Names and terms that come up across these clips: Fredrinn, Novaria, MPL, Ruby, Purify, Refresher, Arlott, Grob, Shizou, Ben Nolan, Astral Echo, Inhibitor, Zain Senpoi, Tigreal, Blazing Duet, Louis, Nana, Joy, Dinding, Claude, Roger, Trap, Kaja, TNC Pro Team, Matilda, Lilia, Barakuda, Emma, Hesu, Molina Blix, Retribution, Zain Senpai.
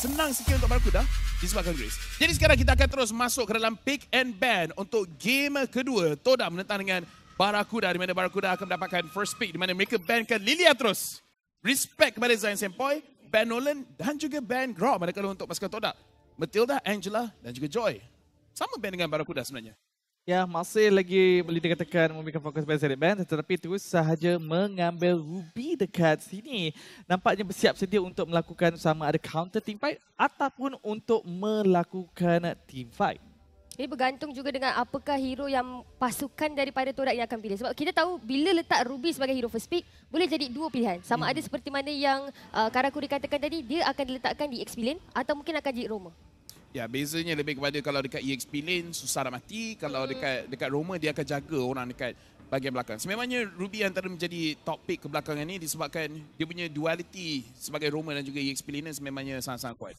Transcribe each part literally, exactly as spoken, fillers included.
Senang sekali untuk Barakuda disebabkan Grace. Jadi sekarang kita akan terus masuk ke dalam pick and ban untuk game kedua. Todak menentang dengan Barakuda, di mana Barakuda akan mendapatkan first pick, di mana mereka bankan Lilia terus. Respect kepada Zion Senpoi, Ben Nolan dan juga Ben Grob. Mereka untuk pasukan Todak. Matilda, Angela dan juga Joy. Sama band dengan Barakuda sebenarnya. Ya, masih lagi boleh dikatakan memberikan fokus pada seri band, tetapi terus sahaja mengambil Ruby dekat sini. Nampaknya bersiap sedia untuk melakukan sama ada counter team fight ataupun untuk melakukan team fight. Ini bergantung juga dengan apakah hero yang pasukan daripada Todak yang akan pilih. Sebab kita tahu bila letak Ruby sebagai hero first pick, boleh jadi dua pilihan. Sama hmm. ada seperti mana yang uh, Karaku dikatakan tadi, dia akan diletakkan di X P lane atau mungkin akan jadi Roma. Ya, bezanya lebih kepada kalau dekat E X P lane, susah nak mati. Kalau dekat dekat Roma, dia akan jaga orang dekat bahagian belakang. Sememangnya Ruby antara menjadi top pick kebelakangan ini disebabkan dia punya duality sebagai Roma dan juga E X P lane sememangnya sangat-sangat kuat.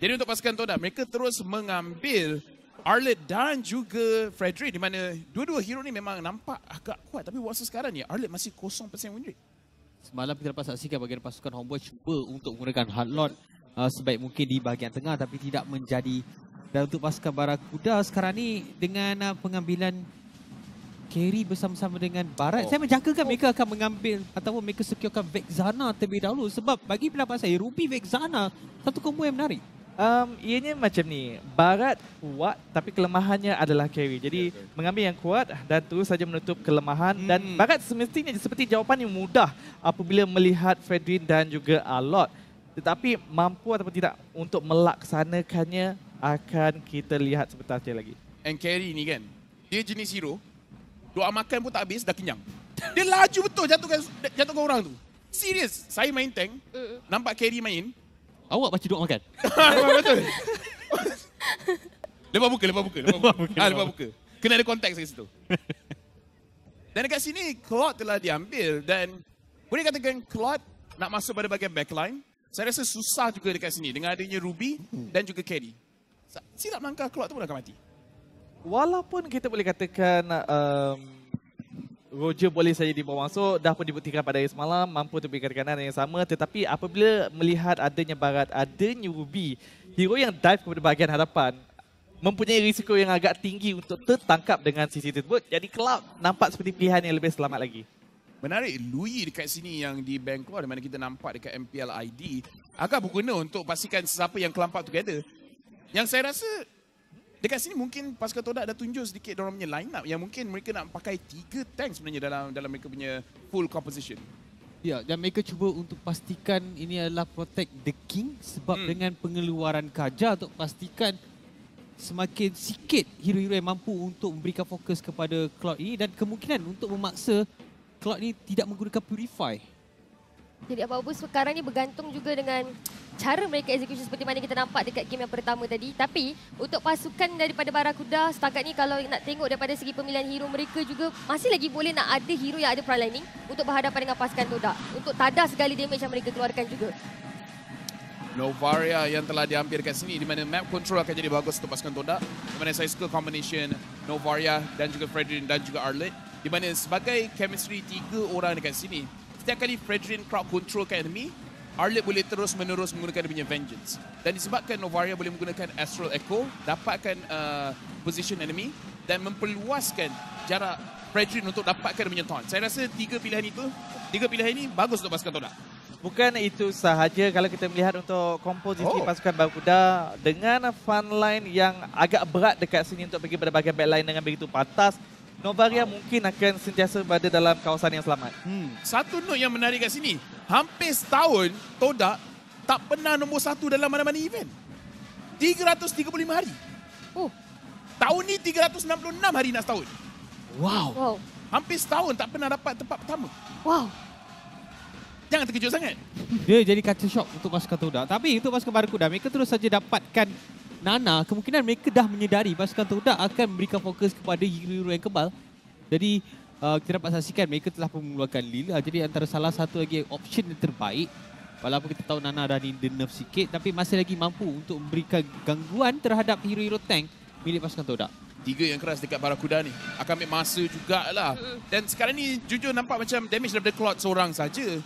Jadi untuk pasukan Todak, mereka terus mengambil Arlott dan juga Fredrinn, di mana dua-dua hero ni memang nampak agak kuat. Tapi waktu sekarang ni, Arlott masih kosong persen win rate. Semalam kita dapat saksikan bahagian pasukan Homeboy cuba untuk menggunakan Hardlord Uh, sebaik mungkin di bahagian tengah tapi tidak menjadi. Dan untuk pasukan Barakuda sekarang ni dengan uh, pengambilan Gary bersama-sama dengan Barat, oh. saya menjagakan oh. mereka akan mengambil ataupun mereka securekan Vexana terlebih dahulu, sebab bagi pendapat saya Ruby Vexana satu combo yang menarik. Um, ianya macam ni, Barat kuat tapi kelemahannya adalah carry. Jadi yeah, okay. mengambil yang kuat dan terus saja menutup kelemahan. Hmm. Dan Barat semestinya seperti jawapan yang mudah apabila melihat Fredrinn dan juga Arlott. Tetapi mampu atau tidak untuk melaksanakannya akan kita lihat sebentar lagi. And carry ni kan, dia jenis hero, doa makan pun tak habis, dah kenyang. Dia laju betul jatuhkan, jatuhkan orang tu. Serius, saya main tank, nampak carry main. Awak baca doa makan? Betul. Lepas buka, lepas buka. Lepas buka, ha, lepas buka. Kena ada konteks kat situ. Dan dekat sini, Claude telah diambil dan boleh katakan Claude nak masuk pada bahagian backline. Saya rasa susah juga dekat sini dengan adanya Ruby hmm. dan juga Carry. Silap langkah Claude tu pun akan mati. Walaupun kita boleh katakan um, Roger boleh saja dibawa masuk, dah pun dibuktikan pada hari semalam, mampu untuk berikan kanan yang sama. Tetapi apabila melihat adanya Barat, adanya Ruby, hero yang dive kepada bahagian hadapan, mempunyai risiko yang agak tinggi untuk tertangkap dengan sisi tersebut. Jadi Claude nampak seperti pilihan yang lebih selamat lagi. Menarik, Louis dekat sini yang di bank keluar, di mana kita nampak dekat M P L I D. Agak berguna untuk pastikan sesiapa yang kelampak together. Yang saya rasa, dekat sini mungkin pasukan Todak dah tunjuk sedikit diorang punya line up. Yang mungkin mereka nak pakai tiga tank sebenarnya dalam dalam mereka punya full composition. Ya, dan mereka cuba untuk pastikan ini adalah protect the king. Sebab hmm. dengan pengeluaran Kaja untuk pastikan semakin sikit hero-hero yang mampu untuk memberikan fokus kepada Claude ini. Dan kemungkinan untuk memaksa Claude ni tidak menggunakan Purify. Jadi apa-apa sekarang ni bergantung juga dengan cara mereka execution seperti mana kita nampak dekat game yang pertama tadi. Tapi untuk pasukan daripada Barakuda setakat ni kalau nak tengok daripada segi pemilihan hero mereka juga masih lagi boleh nak ada hero yang ada frontlining untuk berhadapan dengan pasukan Todak. Untuk tadah segala damage yang mereka keluarkan juga. Novaria yang telah diambil kat sini, di mana map control akan jadi bagus untuk pasukan Todak. Di mana saya suka combination Novaria dan juga Fredrinn dan juga Arlott. Di mana sebagai chemistry tiga orang dekat sini, setiap kali Fredrinn crowd control kat enemy, Arlott boleh terus-menerus menggunakan dia punya Vengeance. Dan disebabkan Novaria boleh menggunakan Astral Echo, dapatkan uh, position enemy dan memperluaskan jarak Fredrinn untuk dapatkan dia punya taunt. Saya rasa tiga pilihan itu, tiga pilihan ini bagus untuk pasukan Todak. Bukan itu sahaja kalau kita melihat untuk komposisi oh. pasukan Barakuda dengan frontline yang agak berat dekat sini untuk pergi pada bahagian backline dengan begitu pantas. Novaria mungkin akan sentiasa berada dalam kawasan yang selamat. Hmm. Satu note yang menarik kat sini. Hampir setahun Todak tak pernah nombor satu dalam mana-mana event. tiga ratus tiga puluh lima hari. Oh. Tahun ni tiga ratus enam puluh enam hari nak setahun. Wow. wow. Hampir setahun tak pernah dapat tempat pertama. Wow. Jangan terkejut sangat. Dia jadi kaca shock untuk pasukan Todak. Tapi untuk pasukan Barakuda, mereka terus saja dapatkan Nana, kemungkinan mereka dah menyedari pasukan Todak akan memberikan fokus kepada hero-hero yang kebal. Jadi uh, kita dapat saksikan mereka telah mengeluarkan Lilia. Jadi antara salah satu lagi option yang terbaik. Walaupun kita tahu Nana dah di nerf sikit, tapi masih lagi mampu untuk memberikan gangguan terhadap hero-hero tank milik pasukan Todak. Tiga yang keras dekat Barakuda ni. Akan ambil masa jugalah. Dan sekarang ni jujur nampak macam damage daripada Claude seorang saja.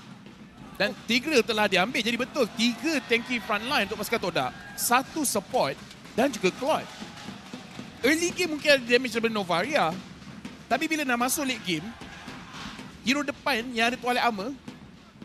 Dan Tigreal telah diambil, jadi betul tiga tanky frontline untuk pasukan Todak. Satu support dan juga Claude. Early game mungkin ada damage daripada Novaria. Tapi bila nak masuk late game, hero depan yang ada toilet armor,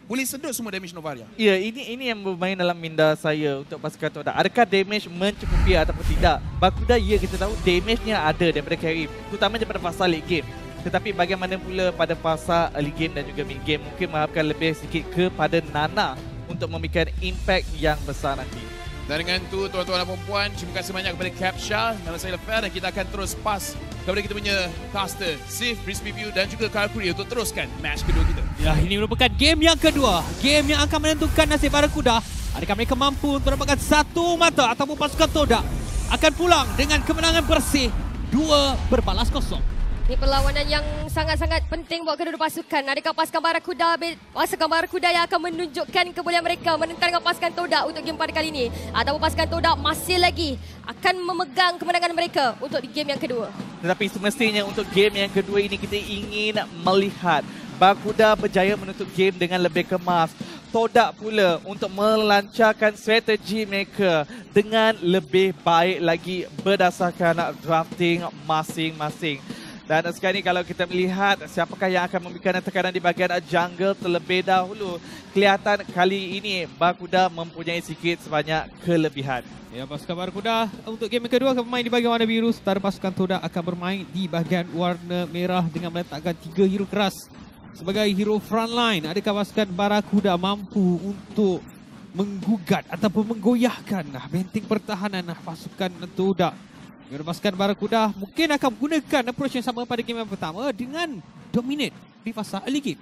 boleh sedut semua damage Novaria. Ya, ini ini yang bermain dalam minda saya untuk pasukan Todak. Adakah damage mencukupi ataupun tidak? Barakuda, ya kita tahu damage-nya ada daripada carry. Terutamanya pada fasa late game. Tetapi bagaimana pula pada fasa early game dan juga mid game, mungkin mengharapkan lebih sedikit kepada Nana untuk memberikan impact yang besar nanti. Dan dengan itu, tuan-tuan dan perempuan, terima kasih banyak kepada Capsha. Nama saya Lefer dan kita akan terus pass kepada kita punya caster, Sif, Frisbee View dan juga Karakuri untuk teruskan match kedua kita. Ya, ini merupakan game yang kedua. Game yang akan menentukan nasib Barakuda. Adakah mereka mampu untuk mendapatkan satu mata ataupun pasukan Todak akan pulang dengan kemenangan bersih dua berbalas kosong. Ini perlawanan yang sangat-sangat penting buat kedua-dua pasukan. Adakah pasukan Barakuda, pasukan Barakuda yang akan menunjukkan kebolehan mereka menentang dengan pasukan Todak untuk game pada kali ini? Ataupun pasukan Todak masih lagi akan memegang kemenangan mereka untuk game yang kedua? Tetapi semestinya untuk game yang kedua ini kita ingin melihat Barakuda berjaya menutup game dengan lebih kemas. Todak pula untuk melancarkan strategi mereka dengan lebih baik lagi berdasarkan drafting masing-masing. Dan sekarang ini kalau kita melihat siapakah yang akan memberikan tekanan di bahagian jungle terlebih dahulu. Kelihatan kali ini Barakuda mempunyai sikit sebanyak kelebihan. Ya, pasukan Barakuda untuk game yang kedua akan bermain di bahagian warna biru. Sementara pasukan Todak akan bermain di bahagian warna merah dengan meletakkan tiga hero keras sebagai hero frontline. Adakah pasukan Barakuda mampu untuk menggugat ataupun menggoyahkan benteng pertahanan pasukan Todak? Pasukan Barakuda mungkin akan menggunakan approach yang sama pada game yang pertama dengan dominate di fasa early game.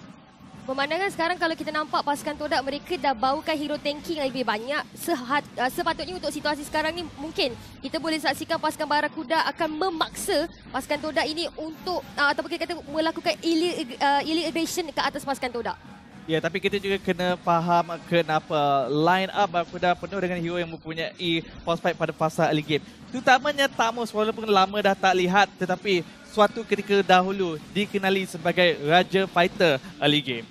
Memandangkan sekarang kalau kita nampak pasukan Todak mereka dah bawakan hero tanking yang lebih banyak. Sehat, sepatutnya untuk situasi sekarang ni mungkin kita boleh saksikan pasukan Barakuda akan memaksa pasukan Todak ini untuk ataupun kita kata melakukan early aggression ke atas pasukan Todak. Ya, tapi kita juga kena faham kenapa line up Barakuda penuh dengan hero yang mempunyai prospek pada fasa early game. Terutamanya Tamus, walaupun lama dah tak lihat, tetapi suatu ketika dahulu dikenali sebagai Raja Fighter early game.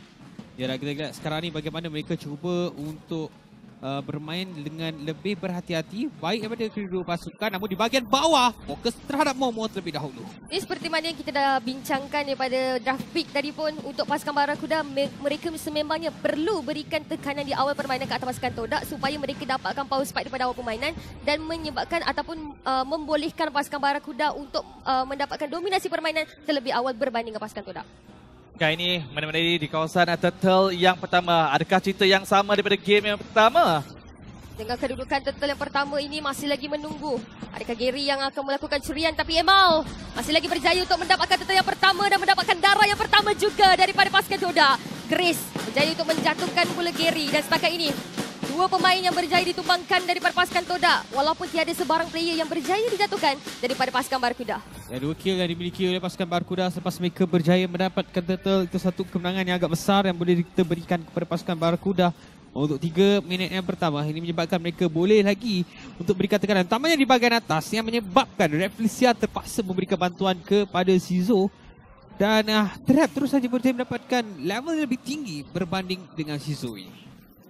Ya, kita lihat sekarang ni bagaimana mereka cuba untuk uh, bermain dengan lebih berhati-hati. Baik daripada kedua pasukan, namun di bahagian bawah fokus terhadap Momo terlebih dahulu. Ini seperti mana yang kita dah bincangkan daripada draft pick tadi pun. Untuk pasukan Barakuda, mereka sememangnya perlu berikan tekanan di awal permainan ke atas pasukan Todak supaya mereka dapatkan power spike daripada awal permainan dan menyebabkan ataupun uh, membolehkan pasukan Barakuda untuk uh, mendapatkan dominasi permainan terlebih awal berbanding dengan pasukan Todak. Kali ini menemani di kawasan turtle yang pertama. Adakah cerita yang sama daripada game yang pertama? Dengan kedudukan turtle yang pertama ini masih lagi menunggu. Adakah Gary yang akan melakukan curian? Tapi Emal masih lagi berjaya untuk mendapatkan turtle yang pertama dan mendapatkan darah yang pertama juga daripada pasukan Todak. Grace berjaya untuk menjatuhkan pula Gary dan setakat ini dua pemain yang berjaya ditumbangkan daripada pasukan Todak walaupun tiada sebarang player yang berjaya dijatuhkan daripada pasukan Barakuda. Ya, dua kill yang dimiliki oleh pasukan Barakuda selepas mereka berjaya mendapatkan turtle itu satu kemenangan yang agak besar yang boleh kita berikan kepada pasukan Barakuda. Untuk tiga minit yang pertama, ini menyebabkan mereka boleh lagi untuk berikan tekanan. Utamanya di bahagian atas yang menyebabkan Refisya terpaksa memberikan bantuan kepada Shizou. Dan uh, Trap terus saja berjaya mendapatkan level yang lebih tinggi berbanding dengan Shizou ini.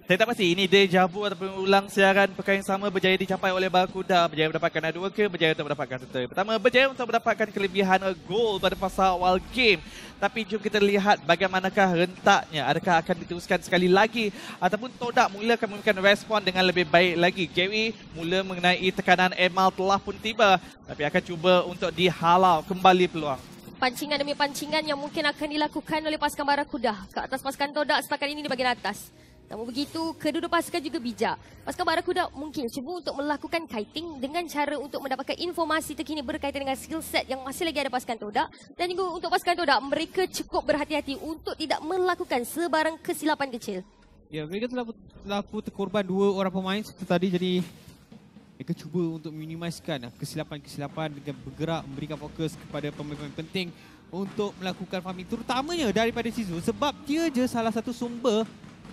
Saya tak pasti ini deja vu ataupun ulang siaran perkara yang sama berjaya dicapai oleh Barakuda. Berjaya mendapatkan dua ke, berjaya untuk mendapatkan turtle. Pertama, berjaya untuk mendapatkan kelebihan gol pada fasa awal game. Tapi jom kita lihat bagaimanakah rentaknya. Adakah akan diteruskan sekali lagi ataupun Todak mula akan memberikan respon dengan lebih baik lagi. Gary mula mengenai tekanan Emal telah pun tiba. Tapi akan cuba untuk dihalau kembali peluang. Pancingan demi pancingan yang mungkin akan dilakukan oleh pasukan Barakuda ke atas pasukan Todak setakat ini di bahagian atas. Namun begitu, kedua-dua pasukan juga bijak. Pasukan Barakuda mungkin cuba untuk melakukan kiting dengan cara untuk mendapatkan informasi terkini berkaitan dengan skill set yang masih lagi ada pasukan Todak. Dan juga untuk pasukan Todak, mereka cukup berhati-hati untuk tidak melakukan sebarang kesilapan kecil. Ya, mereka telah, telah terkorban dua orang pemain seperti tadi. Jadi, mereka cuba untuk minimiskan kesilapan-kesilapan dengan bergerak, memberikan fokus kepada pemain-pemain penting untuk melakukan farming. Terutamanya daripada Shizou sebab dia je salah satu sumber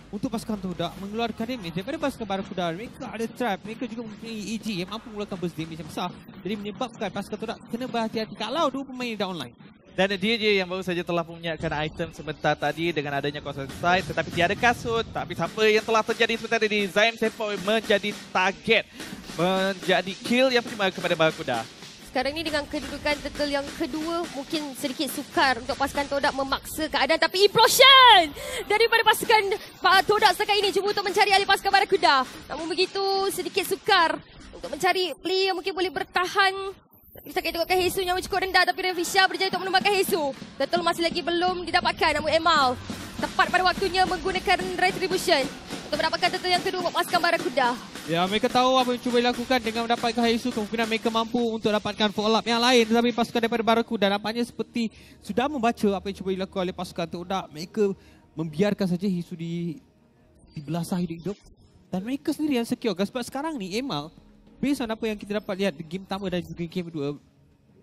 untuk pasukan Todak mengeluarkan damage daripada pasukan Barakuda. Mereka ada trap, mereka juga mempunyai E G yang mampu mengeluarkan burst damage yang besar. Jadi menyebabkan pasukan Todak kena berhati-hati kalau dua pemain dah online. Dan D J yang baru saja telah menyediakan item sebentar tadi dengan adanya Coast Side, tetapi tiada kasut. Tapi apa yang telah terjadi sebentar tadi, Zion Senpoi menjadi target, menjadi kill yang pertama kepada Barakuda. Sekarang ini dengan kedudukan tekel yang kedua, mungkin sedikit sukar untuk pasukan Todak memaksa keadaan. Tapi implosion daripada pasukan Todak setakat ini. Cuba untuk mencari alih pasukan Barakuda. Namun begitu sedikit sukar untuk mencari player mungkin boleh bertahan. Tapi setakat tengokkan Hesu yang cukup rendah. Tapi Refisya berjaya untuk menumbangkan Hesu. Turtle masih lagi belum didapatkan. Namun Emma tepat pada waktunya menggunakan Retribution untuk mendapatkan turtle yang kedua buat pasukan Barakuda. Ya, mereka tahu apa yang cuba dilakukan dengan mendapatkan Hesu. Kemungkinan mereka mampu untuk dapatkan follow up yang lain. Tetapi pasukan daripada Barakuda nampaknya seperti sudah membaca apa yang cuba dilakukan oleh pasukan Todak. Mereka membiarkan saja Hesu di, di belasah hidup-hidup. Dan mereka sendiri yang secure. Sebab sekarang ni Emal, based on apa yang kita dapat lihat di game pertama dan juga game kedua,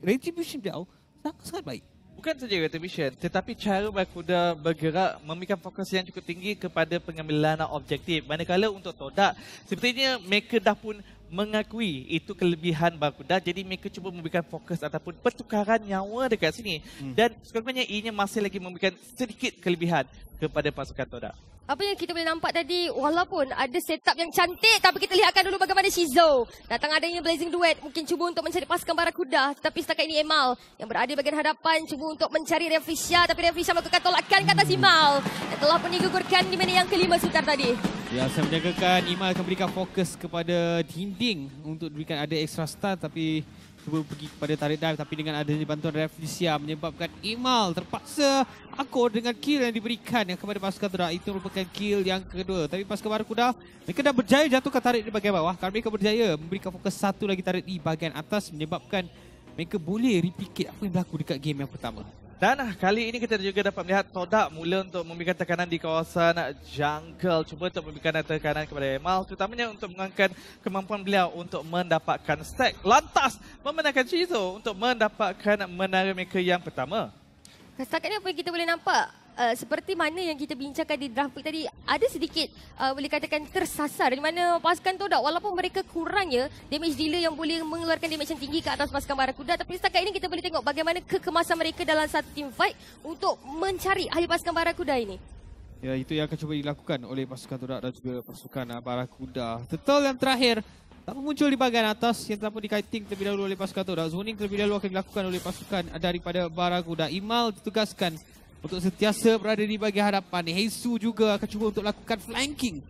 Retribution jauh sangat-sangat baik. Bukan saja Retribution, tetapi cara Barakuda bergerak memberikan fokus yang cukup tinggi kepada pengambilan objektif. Manakala untuk Todak, sepertinya mereka dah pun mengakui itu kelebihan Barakuda. Jadi mereka cuba memberikan fokus ataupun pertukaran nyawa dekat sini. Hmm. Dan sekurang-kurangnya ianya masih lagi memberikan sedikit kelebihan kepada pasukan Todak. Apa yang kita boleh nampak tadi, walaupun ada setup yang cantik, tapi kita lihatkan dulu bagaimana Shizou. Datang adanya Blazing Duet, mungkin cuba untuk mencari pasukan Barakuda. Tapi setakat ini Emal yang berada di bahagian hadapan, cuba untuk mencari Refisya. Tapi Refisya melakukan tolakan kata Emal yang telah pun digugurkan di minit yang kelima sutar tadi. Ya, saya menjagakan Emal akan berikan fokus kepada dinding untuk berikan ada extra star. Tapi cuba pergi kepada tarik dive, tapi dengan adanya bantuan Refisya menyebabkan Emal terpaksa akur dengan kill yang diberikan kepada pasukan Todak. Itu merupakan kill yang kedua. Tapi pasukan Barakuda, mereka dah berjaya jatuhkan tarik di bahagian bawah. Kerana mereka berjaya memberikan fokus satu lagi tarik di bahagian atas, menyebabkan mereka boleh replicate apa yang berlaku dekat game yang pertama. Dan kali ini kita juga dapat melihat Todak mula untuk memberikan tekanan di kawasan jungle. Cuba untuk memberikan tekanan kepada Emal, terutamanya untuk mengangkat kemampuan beliau untuk mendapatkan stack. Lantas memenangkan Shizou untuk mendapatkan menara mereka yang pertama. Setakat ini apa yang kita boleh nampak? Uh, seperti mana yang kita bincangkan di draft pick tadi, ada sedikit uh, boleh katakan tersasar di mana pasukan Todak, walaupun mereka kurangnya damage dealer yang boleh mengeluarkan damage yang tinggi ke atas pasukan Barakuda. Tapi setakat ini kita boleh tengok bagaimana kekemasan mereka dalam satu team fight untuk mencari ahli pasukan Barakuda ini. Ya, itu yang akan cuba dilakukan oleh pasukan Todak dan juga pasukan Barakuda. Turtle yang terakhir tak muncul di bahagian atas yang telah pun dikaiting terlebih dahulu oleh pasukan Todak. Zoning terlebih dahulu akan dilakukan oleh pasukan daripada Barakuda. Emal ditugaskan untuk sentiasa berada di bahagian hadapan. Hesu juga akan cuba untuk lakukan flanking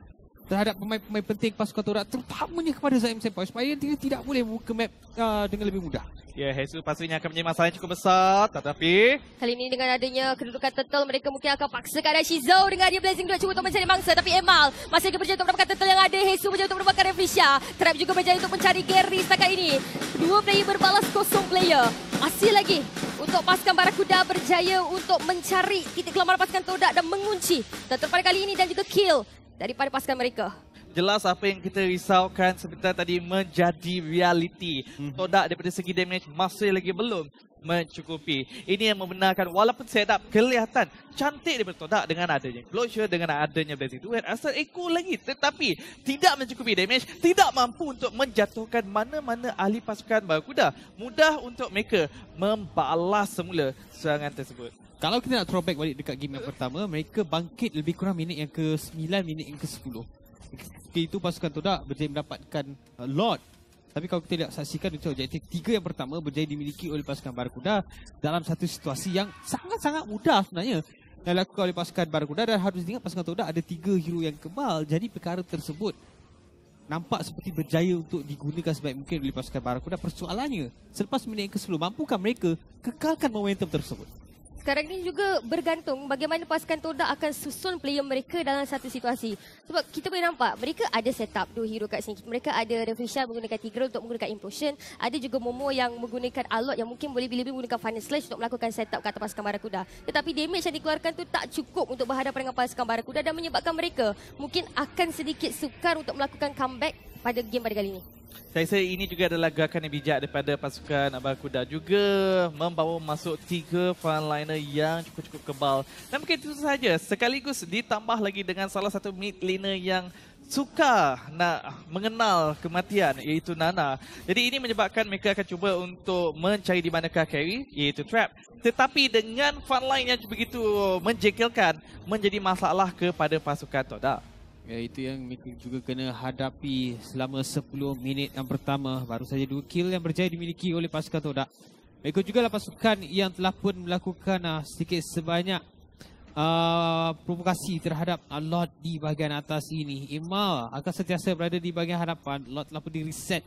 terhadap pemain-pemain penting pasukan Todak, terutamanya kepada Zain Senpai, supaya dia tidak boleh buka map uh, dengan lebih mudah. Ya, yeah, Hesu pastinya akan menjadi masalah yang cukup besar. Tetapi kali ini dengan adanya kedudukan turtle, mereka mungkin akan paksa keadaan Shizou dengan dia Blazing Duet cuba untuk mencari mangsa. Tapi Emal masih lagi berjaya untuk mendapatkan turtle yang ada. Hesu berjaya untuk mendapatkan Refisya. Trap juga berjaya untuk mencari Gary setakat ini. Dua player berbalas kosong player. Masih lagi untuk pasukan Barakuda berjaya untuk mencari titik kelemah pasukan Todak dan mengunci turtle pada kali ini dan juga kill daripada pasukan mereka. Jelas apa yang kita risaukan sebentar tadi menjadi realiti. Todak daripada segi damage masih lagi belum mencukupi. Ini yang membenarkan walaupun setup kelihatan cantik daripada Todak dengan adanya closure, dengan adanya Blazing Duet, asal echo lagi. Tetapi tidak mencukupi damage, tidak mampu untuk menjatuhkan mana-mana ahli pasukan Barakuda. Mudah untuk mereka membalas semula serangan tersebut. Kalau kita nak throwback balik dekat game yang pertama, mereka bangkit lebih kurang minit yang ke sembilan, minit yang ke sepuluh. Ketika itu pasukan Todak berjaya mendapatkan uh, lot. Tapi kalau kita lihat, saksikan untuk objektif tiga yang pertama berjaya dimiliki oleh pasukan Barakuda dalam satu situasi yang sangat-sangat mudah sebenarnya yang dilakukan oleh pasukan Barakuda. Dan harus diingat pasukan Todak ada tiga hero yang kebal. Jadi perkara tersebut nampak seperti berjaya untuk digunakan sebaik mungkin oleh pasukan Barakuda. Persoalannya, selepas minit yang ke sepuluh, mampukah mereka kekalkan momentum tersebut? Sekarang ini juga bergantung bagaimana pasukan Todak akan susun player mereka dalam satu situasi. Sebab kita boleh nampak mereka ada setup dua hero kat sini. Mereka ada Refisya menggunakan Tigreal untuk menggunakan Implosion. Ada juga Momo yang menggunakan Arlott yang mungkin boleh bila-bila menggunakan Final Sledge untuk melakukan setup kat atas pasukan Barakuda. Tetapi damage yang dikeluarkan tu tak cukup untuk berhadapan dengan pasukan Barakuda dan menyebabkan mereka mungkin akan sedikit sukar untuk melakukan comeback pada game pada kali ini. Saya rasa ini juga adalah gerakan yang bijak daripada pasukan Barakuda, juga membawa masuk tiga frontliner yang cukup-cukup kebal. Dan mungkin itu sahaja, sekaligus ditambah lagi dengan salah satu mid laner yang suka nak mengenal kematian, iaitu Nana. Jadi ini menyebabkan mereka akan cuba untuk mencari di manakah carry, iaitu Trap. Tetapi dengan frontline yang begitu menjengkelkan, menjadi masalah kepada pasukan Todak. Ya, itu yang mereka juga kena hadapi selama sepuluh minit yang pertama. Baru saja dua kill yang berjaya dimiliki oleh pasukan Todak. Mereka juga pasukan yang telah pun melakukan uh, sedikit sebanyak Uh, provokasi terhadap Arlott di bahagian atas ini. Emma akan sentiasa berada di bahagian hadapan. Arlott telah pun di-reset.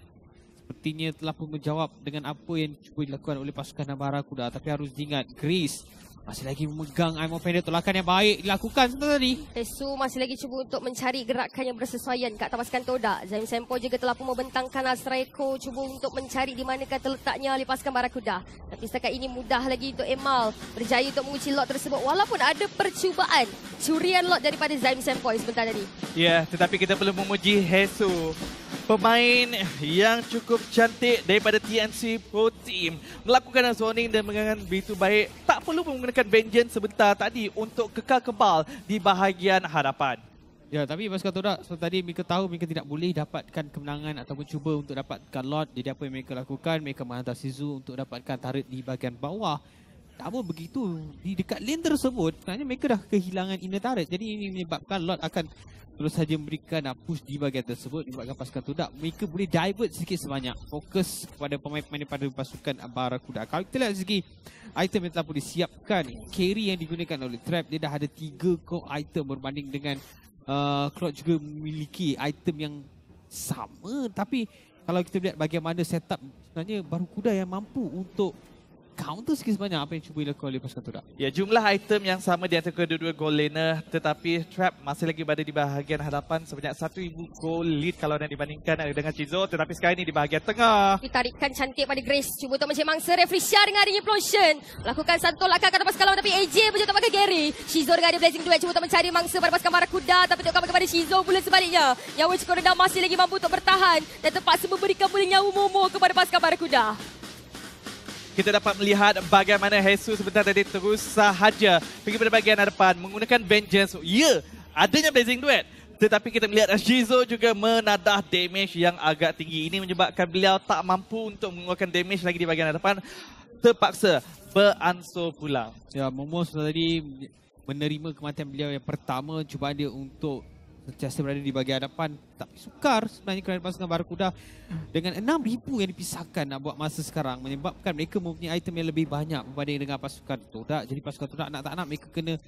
Sepertinya telah pun menjawab dengan apa yang cuba dilakukan oleh pasukan Barakuda. Tapi harus diingat, Grace masih lagi memegang I'm Offender. Tolakan yang baik dilakukan tadi. Hesu masih lagi cuba untuk mencari gerakan yang bersesuaian kat atas pasukan Todak. Zion Senpoi juga telah pun membentangkan Azra Eko, cuba untuk mencari di manakah terletaknya oleh pasukan Barakuda. Tapi setakat ini mudah lagi untuk Emal berjaya untuk mengunci lot tersebut, walaupun ada percubaan curian lot daripada Zion Senpoi sebentar tadi. Ya, yeah, tetapi kita perlu memuji Hesu, pemain yang cukup cantik daripada T N C Pro Team, melakukan zoning dan mengangan begitu baik. Tak perlu menggunakan Vengeance sebentar tadi untuk kekal kebal di bahagian hadapan. Ya, tapi pasukan Todak, so tadi mereka tahu mereka tidak boleh dapatkan kemenangan ataupun cuba untuk dapatkan lot. Jadi apa yang mereka lakukan, mereka menghantar Shizou untuk dapatkan turret di bahagian bawah. Namun begitu di dekat lane tersebut, kerana mereka dah kehilangan inner turret. Jadi ini menyebabkan lot akan terus saja memberikan push di bahagian tersebut, menyebabkan pasukan Todak mereka boleh divert sedikit sebanyak fokus kepada pemain-pemain daripada pasukan Barakuda. Kalau kita lihat segi item yang telah boleh siapkan, carry yang digunakan oleh Trap, dia dah ada tiga core item berbanding dengan uh, Claude juga memiliki item yang sama. Tapi kalau kita lihat bagaimana setup, sebenarnya Barakuda yang mampu untuk counter sikit sebanyak apa yang cuba dilakukan oleh pasukan Todak. Ya, jumlah item yang sama di antara kedua-dua gold laner, tetapi Trap masih lagi berada di bahagian hadapan sebanyak seribu gold lead kalau nak dibandingkan dengan Shizou. Tetapi sekarang ini di bahagian tengah. Ditarikan cantik pada Grace, cuba untuk mencari mangsa. Refresher dengan adanya Plosion lakukan satu tolakan pada pasukan lawan, tapi A J berjumpa pakai Gary. Shizou dengan ada Blazing Duet cuba untuk mencari mangsa pada pasukan Barakuda, tapi tukar kepada Shizou pula sebaliknya. Nyawa cukup rendah masih lagi mampu untuk bertahan dan terpaksa memberikan pula nyawa Momo kepada pasukan Barakuda. Kita dapat melihat bagaimana Hesu sebentar tadi terus sahaja pergi pada bahagian hadapan menggunakan Vengeance. Ya, adanya Blazing Duet. Tetapi kita melihat Shizou juga menadah damage yang agak tinggi. Ini menyebabkan beliau tak mampu untuk mengeluarkan damage lagi di bahagian hadapan. Terpaksa beransur pulang. Ya, Momo tadi menerima kematian beliau yang pertama. Cubaan dia untuk sentiasa berada di bahagian hadapan, tapi sukar sebenarnya kerana pasukan Barakuda dengan enam ribu yang dipisahkan nak buat masa sekarang, menyebabkan mereka mempunyai item yang lebih banyak berbanding dengan pasukan Todak. Jadi pasukan Todak nak tak nak mereka kena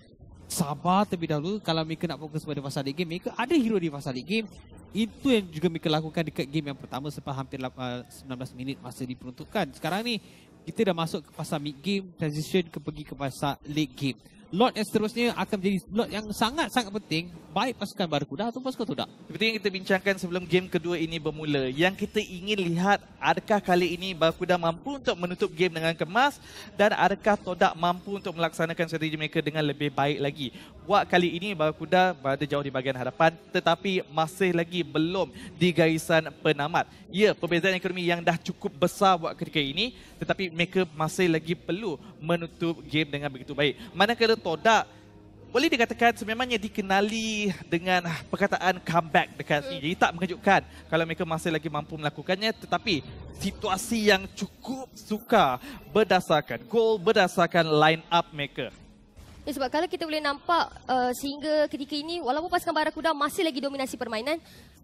sabar terlebih dahulu. Kalau mereka nak fokus pada fasa late game, mereka ada hero di fasa late game. Itu yang juga mereka lakukan dekat game yang pertama selepas hampir sembilan belas minit masa diperuntukkan. Sekarang ni kita dah masuk ke fasa mid game, transition ke pergi ke fasa late game. Lot yang seterusnya akan menjadi lot yang sangat-sangat penting, baik pasukan Barakuda atau pasukan Todak. Seperti yang kita bincangkan sebelum game kedua ini bermula, yang kita ingin lihat adakah kali ini Barakuda mampu untuk menutup game dengan kemas dan adakah Todak mampu untuk melaksanakan strategi mereka dengan lebih baik lagi. Buat kali ini Barakuda berada jauh di bahagian hadapan, tetapi masih lagi belum di garisan penamat. Ya, perbezaan ekonomi yang dah cukup besar buat ketika ini, tetapi mereka masih lagi perlu menutup game dengan begitu baik. Manakala Todak boleh dikatakan sememangnya dikenali dengan perkataan comeback dekat sini. Jadi tak mengejutkan kalau mereka masih lagi mampu melakukannya, tetapi situasi yang cukup sukar berdasarkan gol, berdasarkan line up mereka. Ya, sebab kalau kita boleh nampak uh, sehingga ketika ini walaupun pasukan Barakuda masih lagi dominasi permainan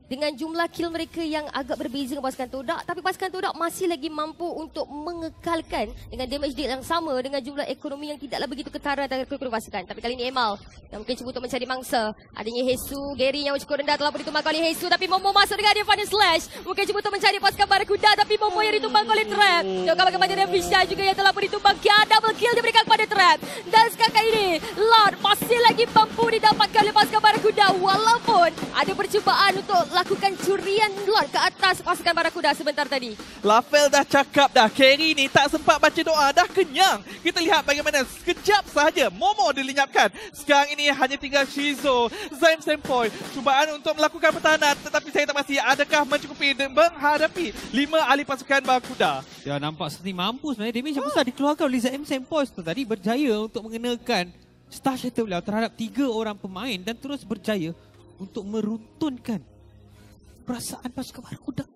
dengan jumlah kill mereka yang agak berbeza dengan pasukan Todak, tapi pasukan Todak masih lagi mampu untuk mengekalkan dengan damage deal yang sama, dengan jumlah ekonomi yang tidaklah begitu ketara antara kedua pasukan. Tapi kali ini Emal yang mungkin cuba untuk mencari mangsa. Adanya Hesu, Gary yang cukup rendah telah pun ditumbangkan oleh Hesu, tapi Momo masuk dengan dia Final Sledge. Mungkin cuba untuk mencari pasukan Barakuda, tapi Momo yang ditumbangkan oleh Trap. Tengok bagaimana Refisya juga yang telah pun ditumbangkan. Double kill diberikan kepada Trap. Dan sekarang ini, Lord masih lagi mampu didapatkan oleh pasukan Barakuda, walaupun ada percubaan untuk lakukan curian lot ke atas pasukan Barakuda sebentar tadi. Lafel dah cakap dah, carry ni tak sempat baca doa, dah kenyang. Kita lihat bagaimana sekejap sahaja Momo dilenyapkan. Sekarang ini hanya tinggal Shizou, Zain Senpoi. Cubaan untuk melakukan pertahanan, tetapi saya tak pasti adakah mencukupi dan menghadapi lima ahli pasukan Barakuda. Ya, nampak seperti mampu sebenarnya. Damage yang besar dikeluarkan oleh Zain Senpoi tadi, berjaya untuk mengenakan star shuttle beliau terhadap tiga orang pemain dan terus berjaya untuk meruntunkan perasaan pasukan Barakuda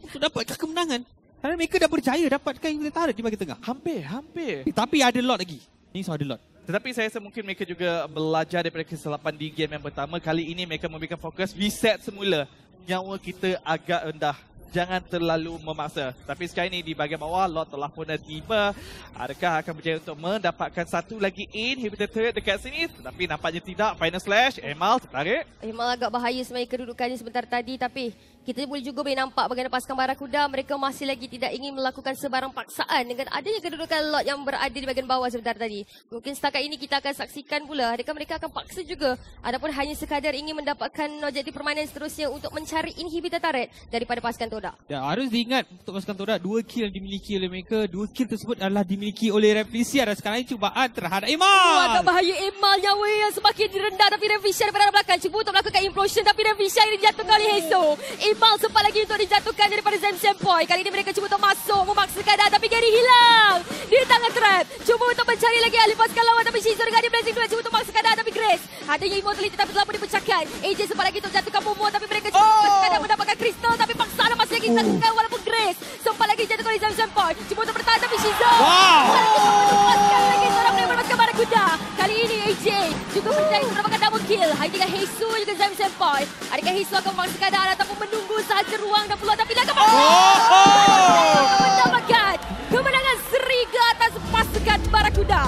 untuk dapatkan kemenangan. Karena mereka dah berjaya dapatkan inventaris di bagi tengah. Hampir, hampir. Tapi ada lot lagi. Ini so ada lot. Tetapi saya rasa mungkin mereka juga belajar daripada kesilapan di game yang pertama. Kali ini mereka memberikan fokus reset semula. Nyawa kita agak rendah. Jangan terlalu memaksa. Tapi sekarang ini di bahagian bawah, Lot telah pun tiba. Adakah akan berjaya untuk mendapatkan satu lagi inhibitor turret dekat sini? Tapi nampaknya tidak. Final Slash, Emal tertarik. Emal agak bahaya sebenarnya kedudukannya sebentar tadi. Tapi kita boleh juga boleh nampak bagaimana pasukan Barakuda. Mereka masih lagi tidak ingin melakukan sebarang paksaan dengan adanya kedudukan Lot yang berada di bahagian bawah sebentar tadi. Mungkin setakat ini kita akan saksikan pula. Adakah mereka akan paksa juga? Adapun hanya sekadar ingin mendapatkan objektif permanen seterusnya untuk mencari inhibitor turret daripada pasukan Todak. Dan harus diingat untuk pasukan Todak, dua kill yang dimiliki oleh mereka, dua kill tersebut adalah dimiliki oleh Refisya. Dan sekarang ini cubaan terhadap Emal. Oh, agak bahaya Emal, nyawa yang semakin rendah. Tapi Refisya daripada belakang cuba untuk melakukan implosion. Tapi Refisya ini dijatuhkan oleh Hesu. Emal sempat lagi untuk dijatuhkan daripada Zain Senpoi. Kali ini mereka cuba untuk masuk, memaksa keadaan. Tapi Gary hilang di tangan Trap. Cuba untuk mencari lagi ahli pasukan lawan. Tapi Shizou dengan dia Blazing Duet cuba untuk memaksa keadaan. Tapi Grace adanya immortality tapi telah pun dipecahkan. A J sempat lagi untuk jatuhkan Momo. Tapi mereka cuba oh. untuk keadaan mendapatkan kristal. Tapi paksa ada masih lagi dilakukan walaupun Grace sempat lagi jatuhkan oleh Zion Senpoi. Cuba untuk bertahan tapi Shizou. Wow. Lepaskan lagi seorang pemain pasukan Barakuda. Kali ini A J juga berjaya mendapatkan double kill. Hanya dengan Hesu juga Zion Senpoi. Adakah Hesu akan memaksa keadaan ataupun menunggu sahaja ruang dan peluang? Tapi lagi oh. oh. mendapatkan kemenangan seri ke atas pasukan Barakuda.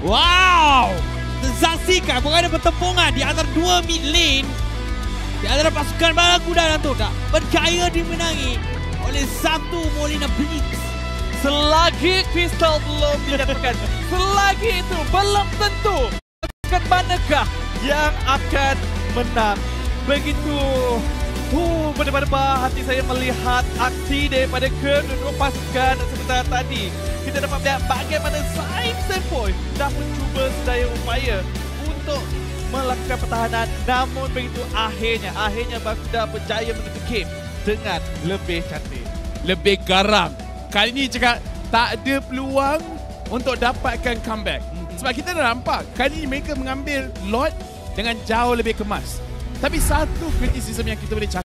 Wow. Saksikan bukan ada pertempungan di antara dua mid lane. Di antara pasukan Barakuda dan Todak, berjaya dimenangi oleh satu Molina Blix. Selagi kristal belum didapatkan, selagi itu belum tentu pasukan manakah yang akan menang. Begitu uh, berdebar-debar hati saya melihat aksi daripada kedua pasukan sebentar tadi. Kita dapat melihat bagaimana Zain Senpoi dah mencuba sedaya upaya untuk melakukan pertahanan, namun begitu akhirnya, akhirnya Barakuda berjaya menuju game dengan lebih cantik. Lebih garang. Kali ini cakap tak ada peluang untuk dapatkan comeback. Sebab kita dah nampak, kali ini mereka mengambil lot dengan jauh lebih kemas. Tapi satu kritisism yang kita boleh cakap,